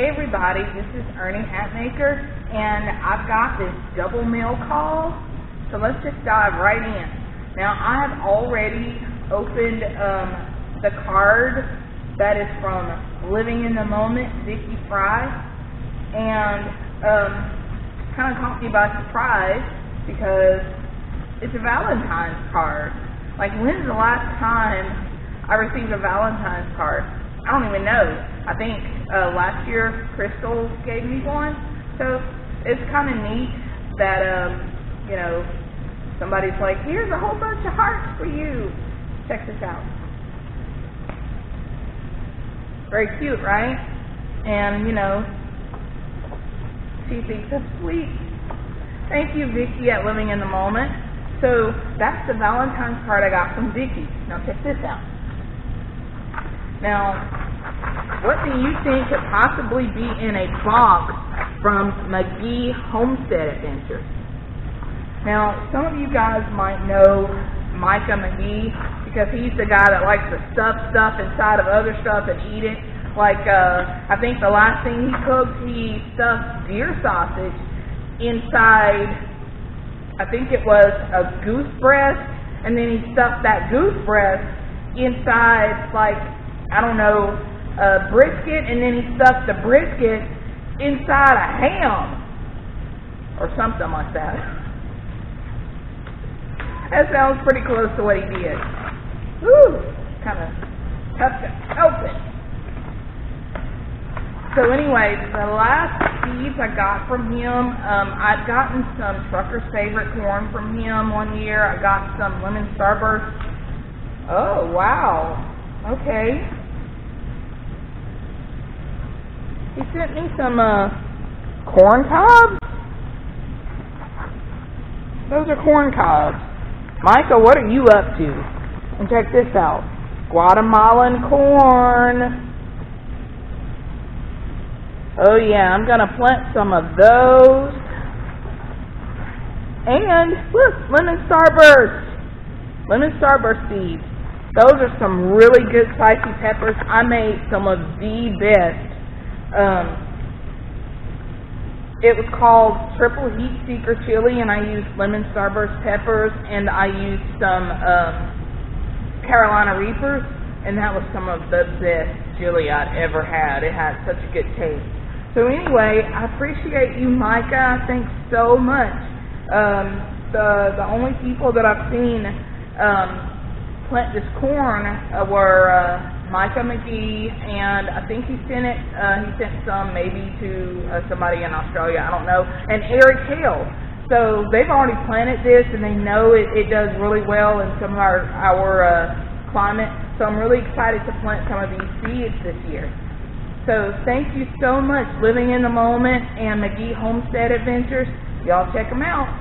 Hey everybody, this is Ernie Hatmaker, and I've got this double meal call, so let's just dive right in. Now, I have already opened the card that is from Living in the Moment, Vicky Fry, and kind of caught me by surprise because it's a Valentine's card. Like, when's the last time I received a Valentine's card? I don't even know. I think last year Crystal gave me one, so it's kind of neat that you know, somebody's like, here's a whole bunch of hearts for you. Check this out. Very cute, right? And you know, she thinks it's sweet. Thank you, Vicky at Living in the Moment. So that's the Valentine's card I got from Vicky. Now check this out. Now, what do you think could possibly be in a box from McGie Homestead Adventures? Now, some of you guys might know Micah McGie because he's the guy that likes to stuff stuff inside of other stuff and eat it. Like, I think the last thing he cooked, he stuffed deer sausage inside, I think it was a goose breast, and then he stuffed that goose breast inside, like, I don't know, brisket, and then he stuffed the brisket inside a ham or something like that. That sounds pretty close to what he did. Woo! Kind of tough to open. So anyway, the last seeds I got from him, I've gotten some Trucker's Favorite corn from him one year. I got some Lemon Starburst. Oh, wow. Okay. He sent me some corn cobs. Those are corn cobs. Micah, what are you up to? And check this out. Guatemalan corn. Oh yeah, I'm gonna plant some of those. And look, Lemon Starburst. Lemon Starburst seeds. Those are some really good spicy peppers. I made some of the best. It was called Triple Heat Seeker Chili, and I used Lemon Starburst peppers, and I used some Carolina Reapers, and that was some of the best chili I'd ever had. It had such a good taste. So anyway, I appreciate you, Micah. Thanks so much. The only people that I've seen plant this corn were Micah McGie, and I think he sent it, he sent some maybe to somebody in Australia, I don't know, and Eric Hale. So they've already planted this, and they know it does really well in some of our climate, so I'm really excited to plant some of these seeds this year. So thank you so much, Living in the Moment and McGie Homestead Adventures. Y'all check them out.